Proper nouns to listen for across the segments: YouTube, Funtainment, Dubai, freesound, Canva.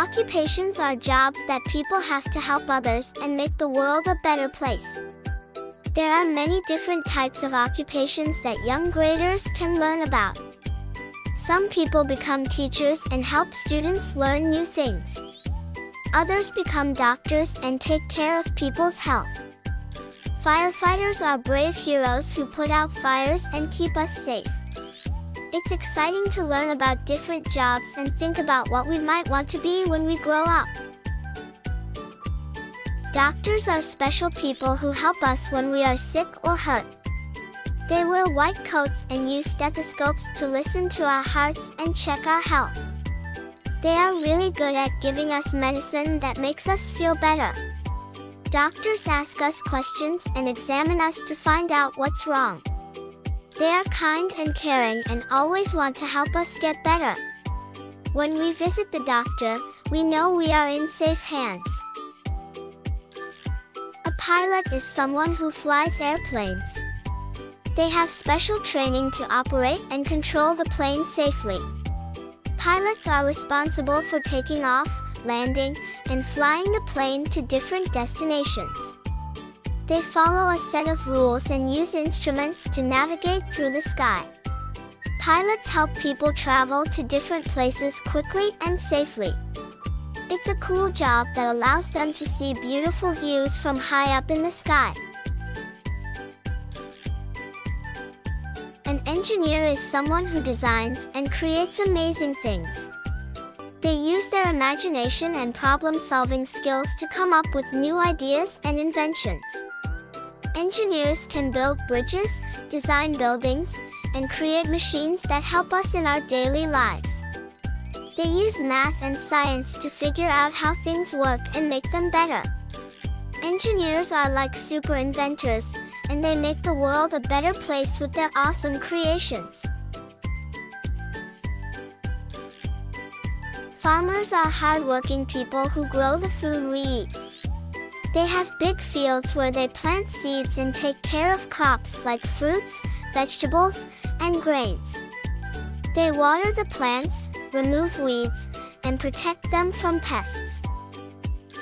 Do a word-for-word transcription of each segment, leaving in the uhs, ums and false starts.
Occupations are jobs that people have to help others and make the world a better place. There are many different types of occupations that young graders can learn about. Some people become teachers and help students learn new things. Others become doctors and take care of people's health. Firefighters are brave heroes who put out fires and keep us safe. It's exciting to learn about different jobs and think about what we might want to be when we grow up. Doctors are special people who help us when we are sick or hurt. They wear white coats and use stethoscopes to listen to our hearts and check our health. They are really good at giving us medicine that makes us feel better. Doctors ask us questions and examine us to find out what's wrong. They are kind and caring and always want to help us get better. When we visit the doctor, we know we are in safe hands. A pilot is someone who flies airplanes. They have special training to operate and control the plane safely. Pilots are responsible for taking off, landing, and flying the plane to different destinations. They follow a set of rules and use instruments to navigate through the sky. Pilots help people travel to different places quickly and safely. It's a cool job that allows them to see beautiful views from high up in the sky. An engineer is someone who designs and creates amazing things. They use their imagination and problem-solving skills to come up with new ideas and inventions. Engineers can build bridges, design buildings, and create machines that help us in our daily lives. They use math and science to figure out how things work and make them better. Engineers are like super inventors, and they make the world a better place with their awesome creations. Farmers are hardworking people who grow the food we eat. They have big fields where they plant seeds and take care of crops like fruits, vegetables, and grains. They water the plants, remove weeds, and protect them from pests.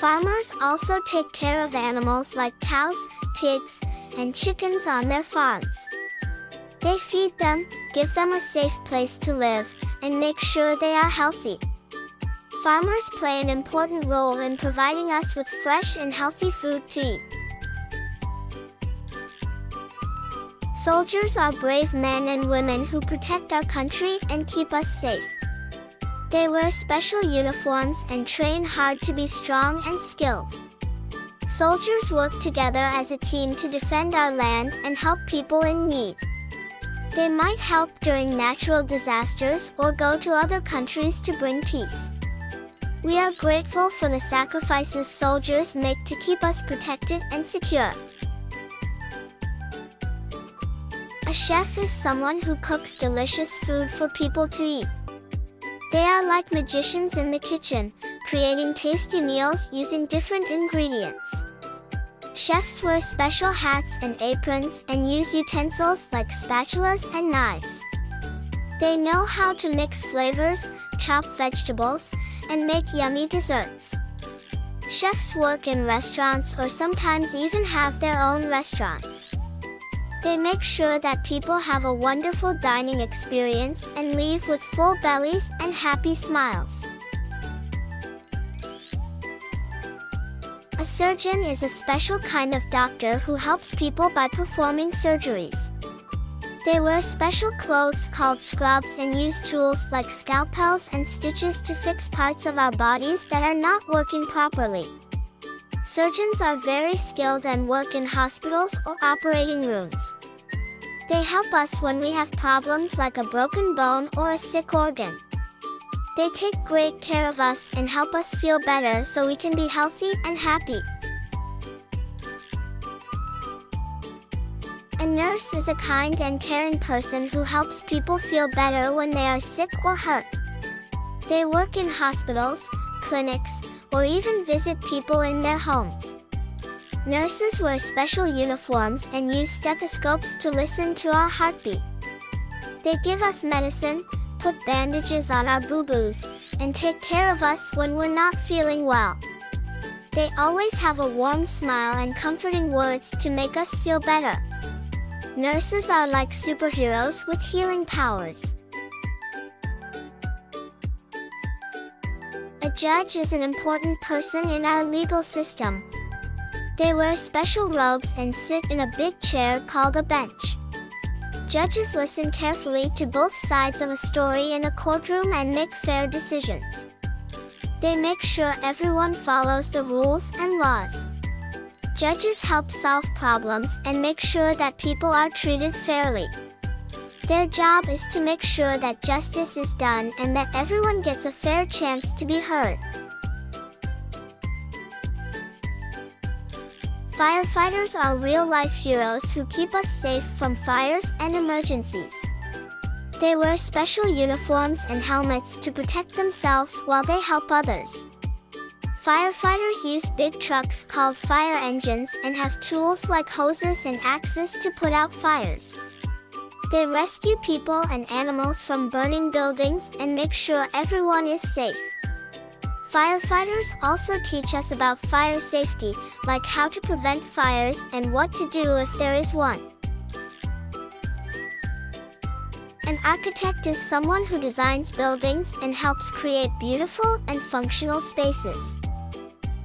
Farmers also take care of animals like cows, pigs, and chickens on their farms. They feed them, give them a safe place to live, and make sure they are healthy. Farmers play an important role in providing us with fresh and healthy food to eat. Soldiers are brave men and women who protect our country and keep us safe. They wear special uniforms and train hard to be strong and skilled. Soldiers work together as a team to defend our land and help people in need. They might help during natural disasters or go to other countries to bring peace. We are grateful for the sacrifices soldiers make to keep us protected and secure. A chef is someone who cooks delicious food for people to eat. They are like magicians in the kitchen, creating tasty meals using different ingredients. Chefs wear special hats and aprons and use utensils like spatulas and knives. They know how to mix flavors, chop vegetables, and make yummy desserts. Chefs work in restaurants or sometimes even have their own restaurants. They make sure that people have a wonderful dining experience and leave with full bellies and happy smiles. A surgeon is a special kind of doctor who helps people by performing surgeries. They wear special clothes called scrubs and use tools like scalpels and stitches to fix parts of our bodies that are not working properly. Surgeons are very skilled and work in hospitals or operating rooms. They help us when we have problems like a broken bone or a sick organ. They take great care of us and help us feel better so we can be healthy and happy. A nurse is a kind and caring person who helps people feel better when they are sick or hurt. They work in hospitals, clinics, or even visit people in their homes. Nurses wear special uniforms and use stethoscopes to listen to our heartbeat. They give us medicine, put bandages on our boo-boos, and take care of us when we're not feeling well. They always have a warm smile and comforting words to make us feel better. Nurses are like superheroes with healing powers. A judge is an important person in our legal system. They wear special robes and sit in a big chair called a bench. Judges listen carefully to both sides of a story in a courtroom and make fair decisions. They make sure everyone follows the rules and laws. Judges help solve problems and make sure that people are treated fairly. Their job is to make sure that justice is done and that everyone gets a fair chance to be heard. Firefighters are real-life heroes who keep us safe from fires and emergencies. They wear special uniforms and helmets to protect themselves while they help others. Firefighters use big trucks called fire engines and have tools like hoses and axes to put out fires. They rescue people and animals from burning buildings and make sure everyone is safe. Firefighters also teach us about fire safety, like how to prevent fires and what to do if there is one. An architect is someone who designs buildings and helps create beautiful and functional spaces.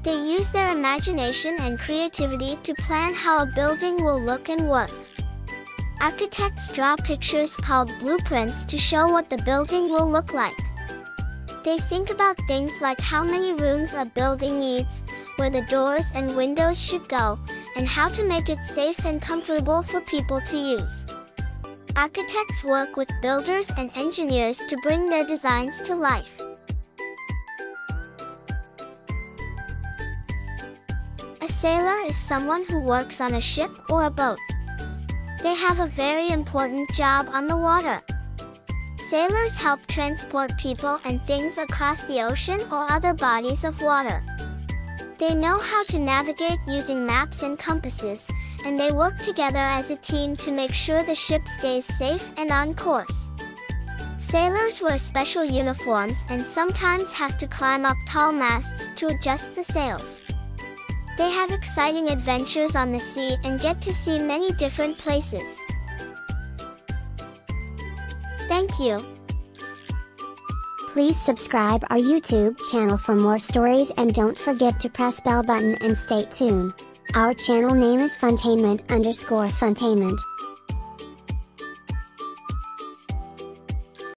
They use their imagination and creativity to plan how a building will look and work. Architects draw pictures called blueprints to show what the building will look like. They think about things like how many rooms a building needs, where the doors and windows should go, and how to make it safe and comfortable for people to use. Architects work with builders and engineers to bring their designs to life. A sailor is someone who works on a ship or a boat. They have a very important job on the water. Sailors help transport people and things across the ocean or other bodies of water. They know how to navigate using maps and compasses, and they work together as a team to make sure the ship stays safe and on course. Sailors wear special uniforms and sometimes have to climb up tall masts to adjust the sails. They have exciting adventures on the sea and get to see many different places. Thank you. Please subscribe our YouTube channel for more stories and don't forget to press bell button and stay tuned. Our channel name is Funtainment underscore Funtainment.